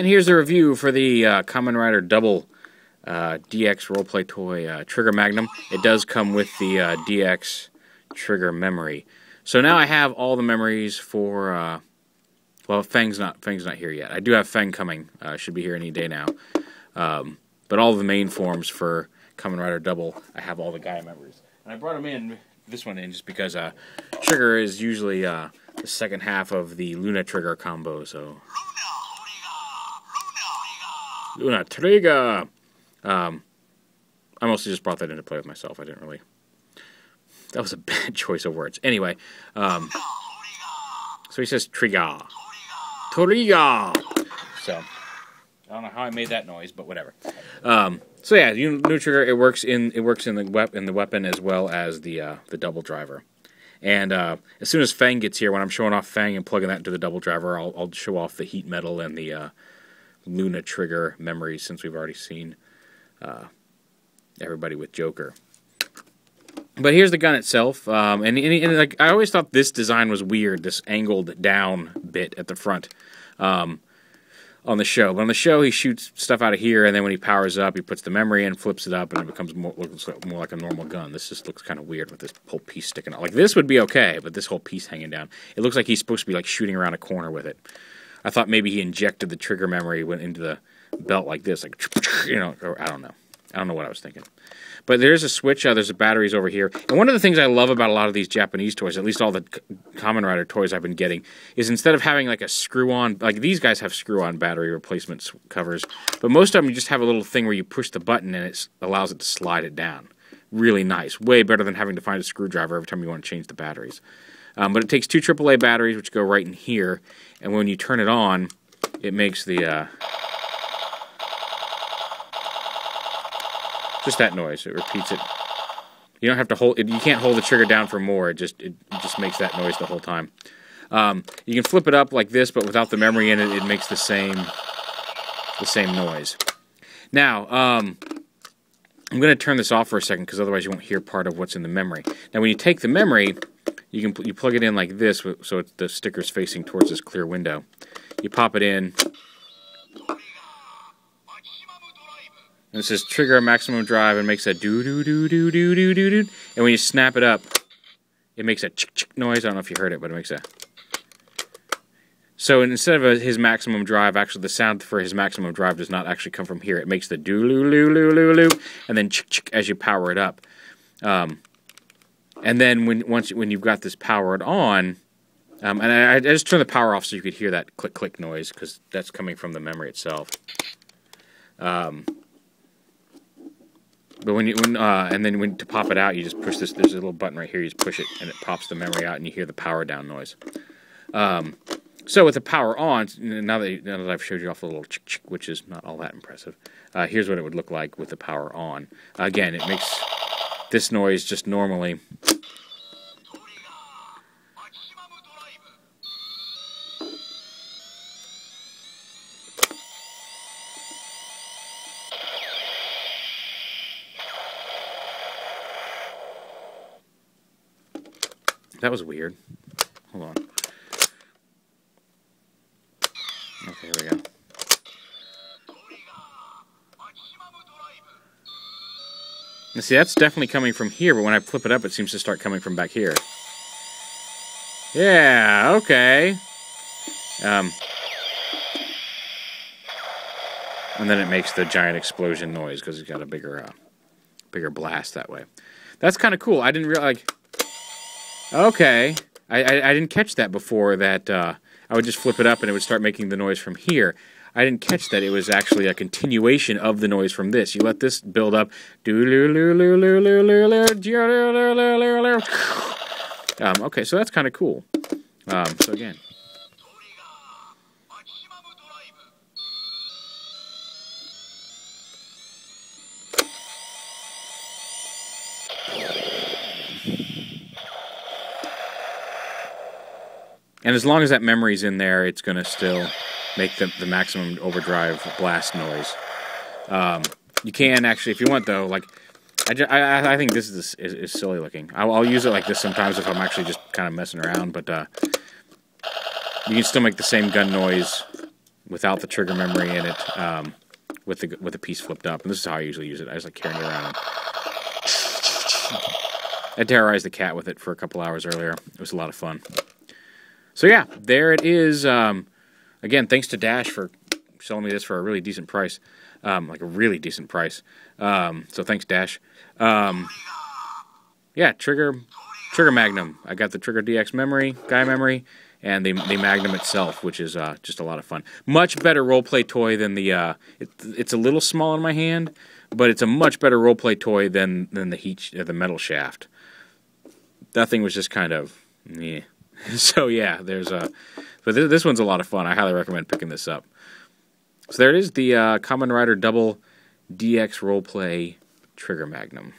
And here's a review for the Kamen Rider Double DX Roleplay Toy Trigger Magnum. It does come with the DX Trigger memory. So now I have all the memories for... well, Fang's not here yet. I do have Fang coming. Should be here any day now. But all the main forms for Kamen Rider Double, I have all the Gaia memories. And I brought them in, this one in, just because Trigger is usually the second half of the Luna Trigger combo, so... Luna Trigger! I mostly just brought that in to play with myself. I didn't really... That was a bad choice of words. Anyway, so he says Trigger. Trigger! So, I don't know how I made that noise, but whatever. So yeah, Luna Trigger, it works in the weapon as well as the double driver. And as soon as Fang gets here, when I'm showing off Fang and plugging that into the double driver, I'll show off the heat metal and the Luna Trigger memories, since we've already seen everybody with Joker. But here's the gun itself, and like I always thought this design was weird, this angled down bit at the front. On the show. But on the show, he shoots stuff out of here, and then when he powers up, he puts the memory in, flips it up, and it becomes looks more like a normal gun. This just looks kind of weird with this whole piece sticking out. Like, this would be okay, but this whole piece hanging down. It looks like he's supposed to be, like, shooting around a corner with it. I thought maybe he injected the trigger memory, went into the belt like this, like, you know, or I don't know. I don't know what I was thinking. But there's a switch, there's the batteries over here. And one of the things I love about a lot of these Japanese toys, at least all the Kamen Rider toys I've been getting, is instead of having like a screw-on, like these guys have screw-on battery replacement covers, but most of them you just have a little thing where you push the button and it allows it to slide it down. Really nice. Way better than having to find a screwdriver every time you want to change the batteries. But it takes 2 AAA batteries, which go right in here, and when you turn it on, it makes the... just that noise. It repeats it. You don't have to hold it. You can't hold the trigger down for more. It just makes that noise the whole time. You can flip it up like this, but without the memory in it, it makes the same noise. Now, I'm going to turn this off for a second because otherwise you won't hear part of what's in the memory. Now, when you take the memory, you plug it in like this, so it's the sticker's facing towards this clear window. You pop it in. And it says Trigger Maximum Drive and makes that do-do-do-do-do-do-do-do. And when you snap it up, it makes a chick-chick noise. I don't know if you heard it, but it makes that. So instead of his maximum drive, actually the sound for his maximum drive does not actually come from here. It makes the do-loo-loo-loo-loo-loo and then chick-chick as you power it up. And then when you've got this powered on... and I just turned the power off so you could hear that click-click noise because that's coming from the memory itself. But when to pop it out, you just push this. There's a little button right here. You just push it, and it pops the memory out, and you hear the power down noise. So with the power on, now that I've showed you off a little chick chick, which is not all that impressive. Here's what it would look like with the power on. Again, it makes this noise just normally. That was weird. Hold on. Okay, here we go. Now see, that's definitely coming from here, but when I flip it up, it seems to start coming from back here. Yeah, okay. And then it makes the giant explosion noise, because it's got a bigger blast that way. That's kind of cool. I didn't realize... Like, okay, I didn't catch that before, that I would just flip it up and it would start making the noise from here. I didn't catch that it was actually a continuation of the noise from this. You let this build up. Okay, so that's kind of cool. So again. And as long as that memory's in there, it's going to still make the maximum overdrive blast noise. You can actually, if you want, though, like, I think this is silly looking. I'll use it like this sometimes if I'm actually just kind of messing around, but you can still make the same gun noise without the trigger memory in it, with the piece flipped up. And this is how I usually use it. I just like carrying it around. I terrorized the cat with it for a couple hours earlier. It was a lot of fun. So yeah, there it is. Again, thanks to Dash for selling me this for a really decent price. Like a really decent price. So thanks, Dash. Yeah, Trigger Magnum. I got the Trigger DX memory, Gaia memory, and the Magnum itself, which is just a lot of fun. Much better roleplay toy than the... it's a little small in my hand, but it's a much better roleplay toy than the metal shaft. That thing was just kind of... meh. So yeah, there's a... But this one's a lot of fun. I highly recommend picking this up. So there it is, the Kamen Rider Double DX Roleplay Trigger Magnum.